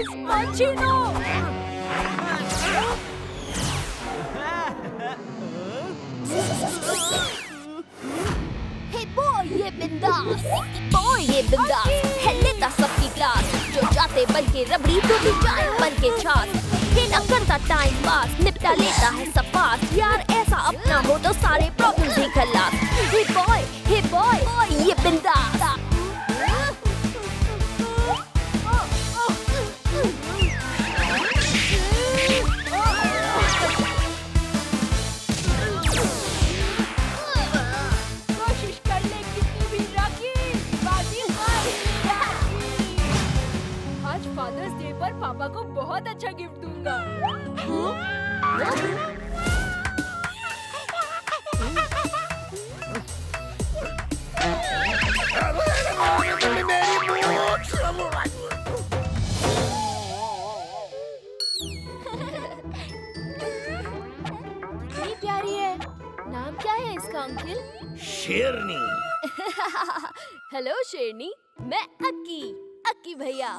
Jaanbaaz, Hey boy, ye bindaas. Boy, ye bindaas. Hai leta sabki class. Jo jaate ban ke rabdi, tu bhi jaye ban ke chaas. Ye na karta time pass, nipta leta hai sab paas. Yaar aisa apna ho to sare problems hi khalas. Hey boy, ye bindaas. पापा को बहुत अच्छा gift दूंगा। कितनी प्यारी है। नाम क्या है इसका अंकल? शेरनी। हेलो शेरनी, मैं अक्की, अक्की भैया।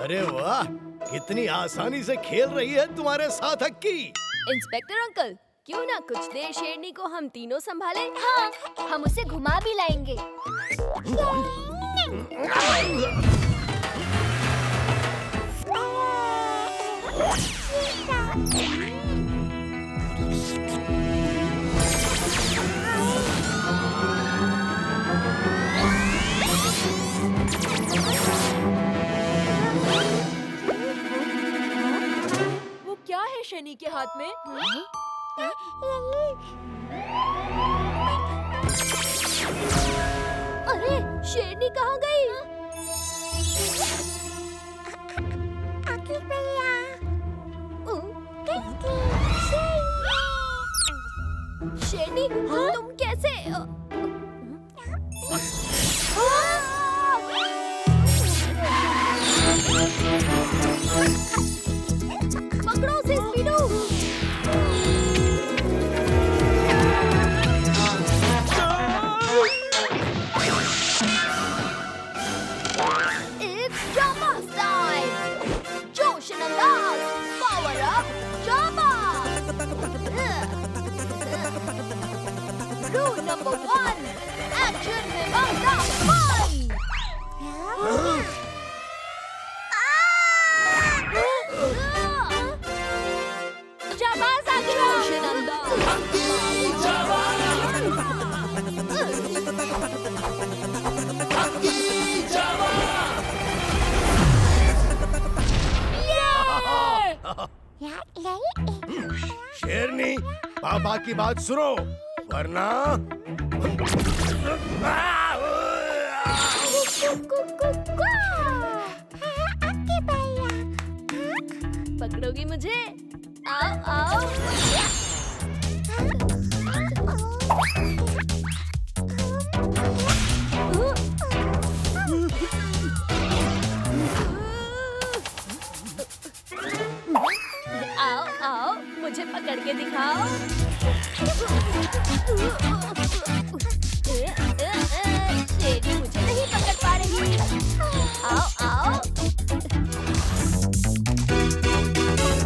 अरे वाह, कितनी आसानी से खेल रही है तुम्हारे साथ अक्की। इंस्पेक्टर अंकल, क्यों ना कुछ देर शेरनी को हम तीनों संभाले। हाँ, हम उसे घुमा भी लाएंगे। वो क्या है शेरनी के हाथ में? अरे शेरनी कहाँ गई? शेरनी, तुम कैसे? पकड़ो से स्पीडो। It's Jaanbaaz time. जोश अंदाज, power up, Jaanbaaz. Rule number 1, action में वादा fun. शेरनी, पापा की बात सुनो, वरना पकड़ोगी मुझे। आओ आओ। मुझे पकड़ के दिखाओ। शेरनी मुझे नहीं पकड़ पा रही। आओ आओ।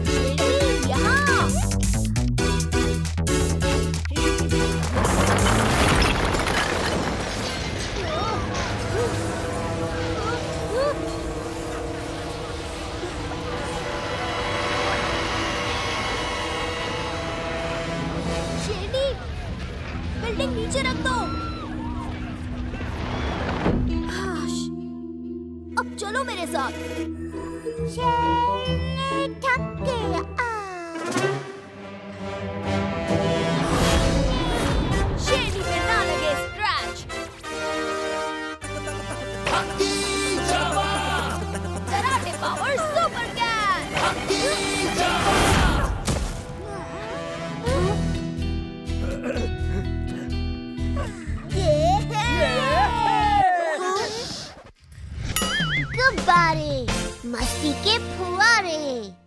शेरनी यहाँ। नीचे रख दो। अब चलो मेरे साथ। शेरनी थक गया। शेरनी पे ना लगे scratch. Akki Jaanbaaz. Karate power super can. Akki Jaanbaaz. गुब्बारे, मस्ती के फुवारे।